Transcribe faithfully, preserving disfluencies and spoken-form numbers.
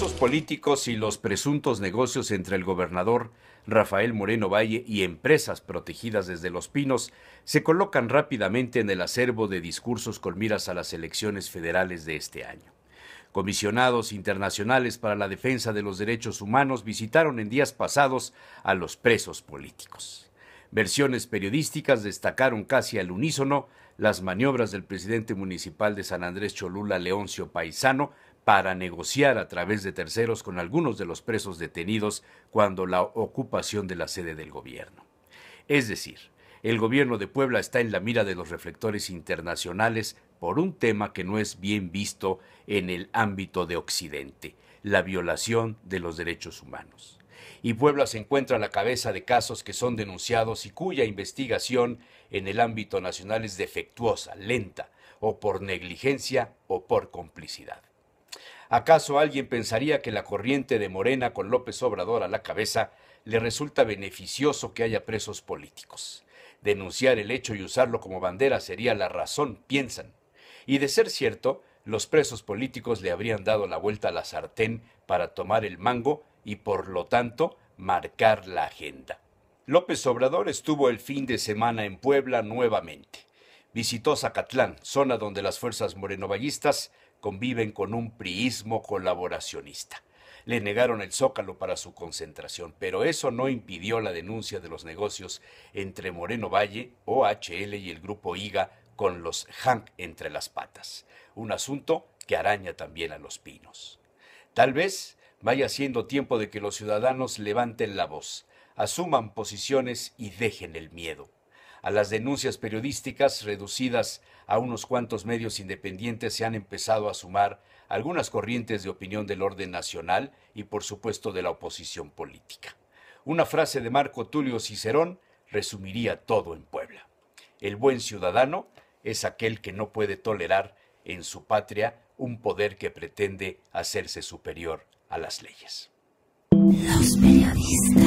Presos políticos y los presuntos negocios entre el gobernador Rafael Moreno Valle y empresas protegidas desde Los Pinos se colocan rápidamente en el acervo de discursos con miras a las elecciones federales de este año. Comisionados internacionales para la defensa de los derechos humanos visitaron en días pasados a los presos políticos. Versiones periodísticas destacaron casi al unísono las maniobras del presidente municipal de San Andrés Cholula, Leoncio Paisano, para negociar a través de terceros con algunos de los presos detenidos cuando la ocupación de la sede del gobierno. Es decir, el gobierno de Puebla está en la mira de los reflectores internacionales por un tema que no es bien visto en el ámbito de Occidente, la violación de los derechos humanos. Y Puebla se encuentra a la cabeza de casos que son denunciados y cuya investigación en el ámbito nacional es defectuosa, lenta, o por negligencia o por complicidad. ¿Acaso alguien pensaría que la corriente de Morena con López Obrador a la cabeza le resulta beneficioso que haya presos políticos? Denunciar el hecho y usarlo como bandera sería la razón, piensan. Y de ser cierto, los presos políticos le habrían dado la vuelta a la sartén para tomar el mango y por lo tanto marcar la agenda. López Obrador estuvo el fin de semana en Puebla nuevamente. Visitó Zacatlán, zona donde las fuerzas morenovallistas conviven con un priismo colaboracionista. Le negaron el Zócalo para su concentración, pero eso no impidió la denuncia de los negocios entre Moreno Valle, O H L y el Grupo Higa con los Hank entre las patas. Un asunto que araña también a Los Pinos. Tal vez vaya siendo tiempo de que los ciudadanos levanten la voz, asuman posiciones y dejen el miedo. A las denuncias periodísticas reducidas a unos cuantos medios independientes se han empezado a sumar algunas corrientes de opinión del orden nacional y por supuesto de la oposición política. Una frase de Marco Tulio Cicerón resumiría todo en Puebla. El buen ciudadano es aquel que no puede tolerar en su patria un poder que pretende hacerse superior a las leyes. Los periodistas.